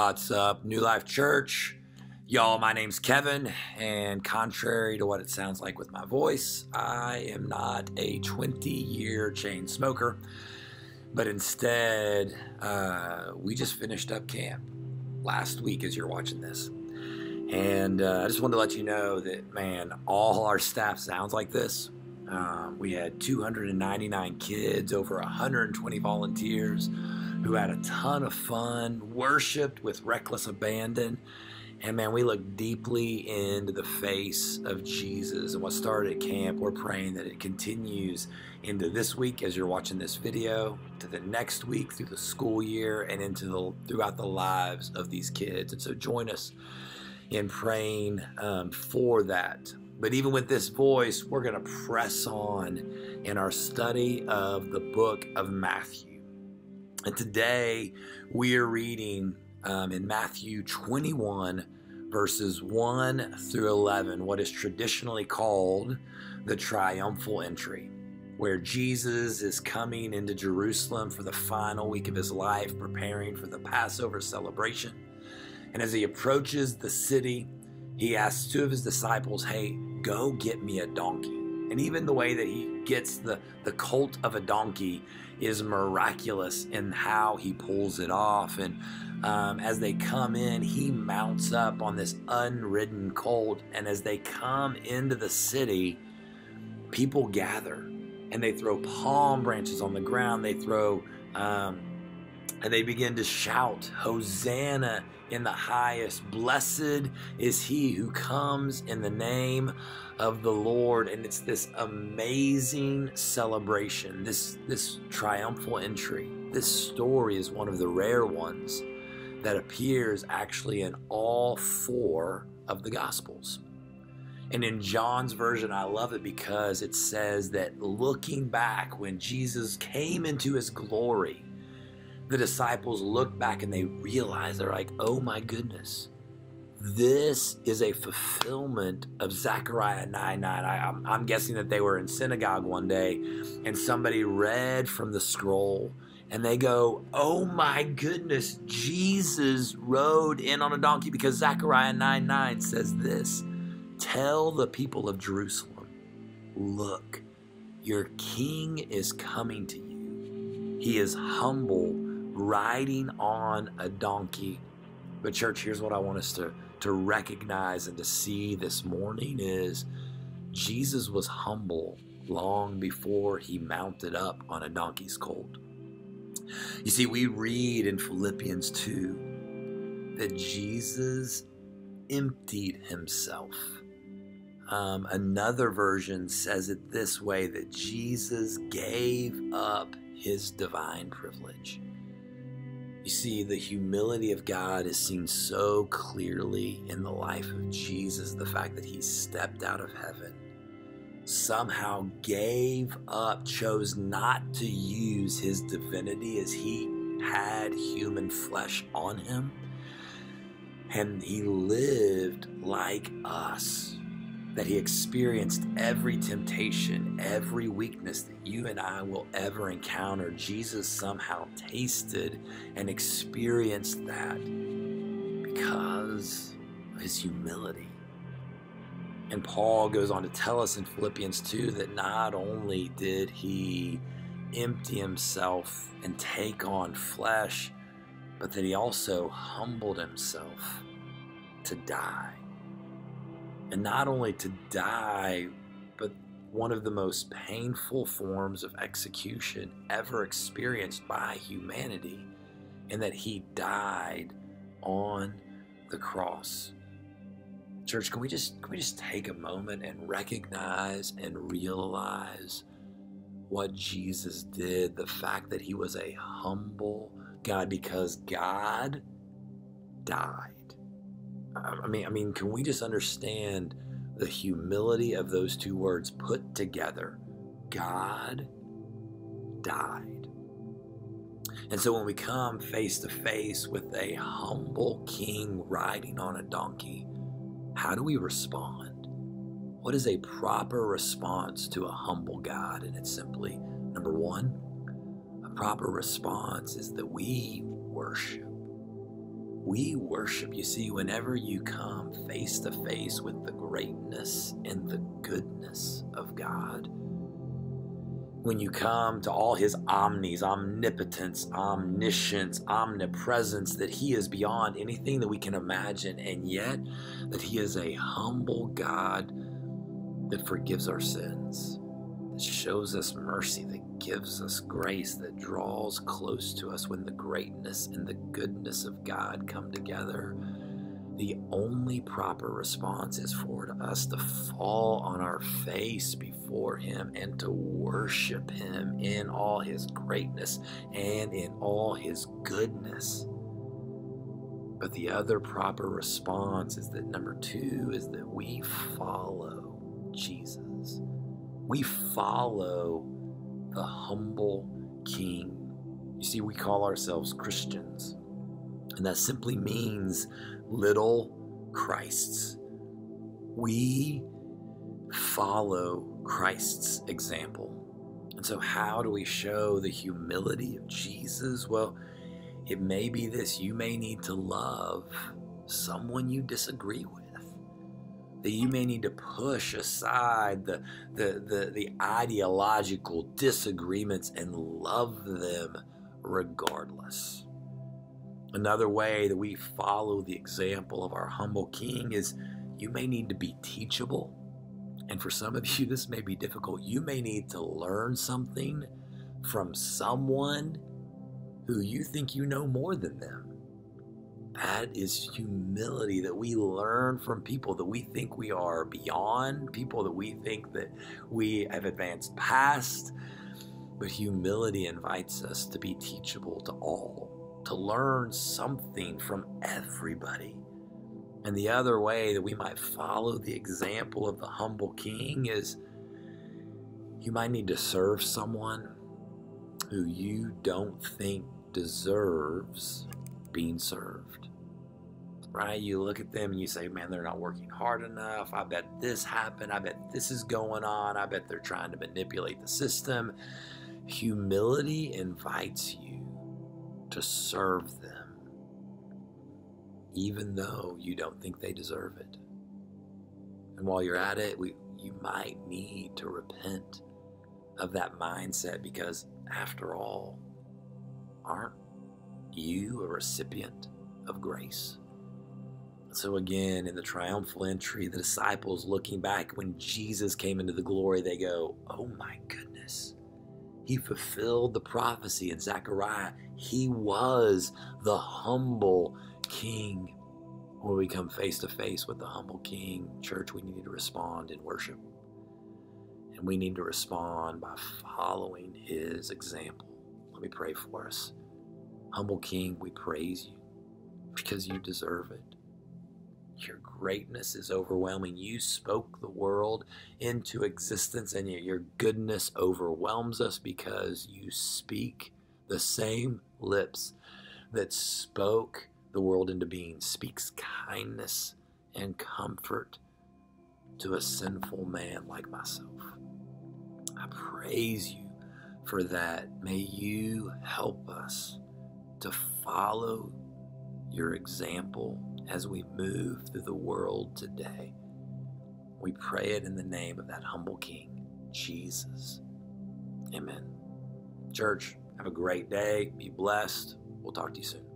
What's up, New Life Church? Y'all, my name's Kevin, and contrary to what it sounds like with my voice, I am not a 20-year chain smoker, but instead, we just finished up camp last week as you're watching this. And I just wanted to let you know that, man, all our staff sounds like this. We had 299 kids, over 120 volunteers who had a ton of fun, worshiped with reckless abandon. And man, we looked deeply into the face of Jesus. And what started at camp, we're praying that it continues into this week as you're watching this video, to the next week, through the school year, and into throughout the lives of these kids. And so join us in praying for that. But even with this voice, we're going to press on in our study of the book of Matthew. And today we are reading in Matthew 21, verses 1 through 11, what is traditionally called the triumphal entry, where Jesus is coming into Jerusalem for the final week of his life, preparing for the Passover celebration. And as he approaches the city, he asks two of his disciples, "Hey, go get me a donkey." And even the way that he gets the colt of a donkey is miraculous in how he pulls it off. And as they come in, he mounts up on this unridden colt. And as they come into the city, people gather and they throw palm branches on the ground. They throw, and they begin to shout, "Hosanna in the highest, blessed is he who comes in the name of the Lord." And it's this amazing celebration, this triumphal entry. This story is one of the rare ones that appears actually in all four of the Gospels. And in John's version, I love it because it says that looking back when Jesus came into his glory, the disciples look back and they realize, they're like, "Oh my goodness, this is a fulfillment of Zechariah 9:9. I'm guessing that they were in synagogue one day and somebody read from the scroll and they go, "Oh my goodness, Jesus rode in on a donkey," because Zechariah 9:9 says this, "Tell the people of Jerusalem, look, your king is coming to you. He is humble, riding on a donkey." But church, here's what I want us to recognize and to see this morning is Jesus was humble long before he mounted up on a donkey's colt. You see, we read in Philippians 2 that Jesus emptied himself. Another version says it this way, that Jesus gave up his divine privilege. You see, the humility of God is seen so clearly in the life of Jesus, the fact that he stepped out of heaven, somehow gave up, chose not to use his divinity as he had human flesh on him. And he lived like us, that he experienced every temptation, every weakness that you and I will ever encounter. Jesus somehow tasted and experienced that because of his humility. And Paul goes on to tell us in Philippians 2 that not only did he empty himself and take on flesh, but that he also humbled himself to die. And not only to die, but one of the most painful forms of execution ever experienced by humanity, and that he died on the cross. Church, can we just take a moment and recognize and realize what Jesus did, the fact that he was a humble God, because God died. I mean, can we just understand the humility of those two words put together? God died. And so when we come face to face with a humble king riding on a donkey, how do we respond? What is a proper response to a humble God? And it's simply, number one, a proper response is that we worship. We worship. You see, whenever you come face to face with the greatness and the goodness of God, when you come to all his omnis, omnipotence, omniscience, omnipresence, that he is beyond anything that we can imagine, and yet that he is a humble God that forgives our sins, that shows us mercy, that gives us grace, that draws close to us. When the greatness and the goodness of God come together, the only proper response is for us to fall on our face before him and to worship him in all his greatness and in all his goodness. But the other proper response is that, number two, is that we follow Jesus. We follow the humble King. You see, we call ourselves Christians, and that simply means little Christs. We follow Christ's example. And so how do we show the humility of Jesus? Well, it may be this. You may need to love someone you disagree with. That you may need to push aside the ideological disagreements and love them regardless. Another way that we follow the example of our humble King is you may need to be teachable. And for some of you, this may be difficult. You may need to learn something from someone who you think you know more than them. That is humility, that we learn from people that we think we are beyond, people that we think that we have advanced past. But humility invites us to be teachable to all, to learn something from everybody. And the other way that we might follow the example of the humble King is you might need to serve someone who you don't think deserves being served, right? You look at them and you say, man, they're not working hard enough. I bet this happened. I bet this is going on. I bet they're trying to manipulate the system. Humility invites you to serve them, even though you don't think they deserve it. And while you're at it, you might need to repent of that mindset, because after all, aren't you a recipient of grace? So again, in the triumphal entry, the disciples, looking back when Jesus came into the glory, they go, oh my goodness, he fulfilled the prophecy in Zechariah. He was the humble King. When we come face to face with the humble King, church, we need to respond in worship. And we need to respond by following his example. Let me pray for us. Humble King, we praise you because you deserve it. Your greatness is overwhelming. You spoke the world into existence, and yet your goodness overwhelms us because you speak. The same lips that spoke the world into being speaks kindness and comfort to a sinful man like myself. I praise you for that. May you help us to follow your example as we move through the world today. We pray it in the name of that humble King, Jesus. Amen. Church, have a great day. Be blessed. We'll talk to you soon.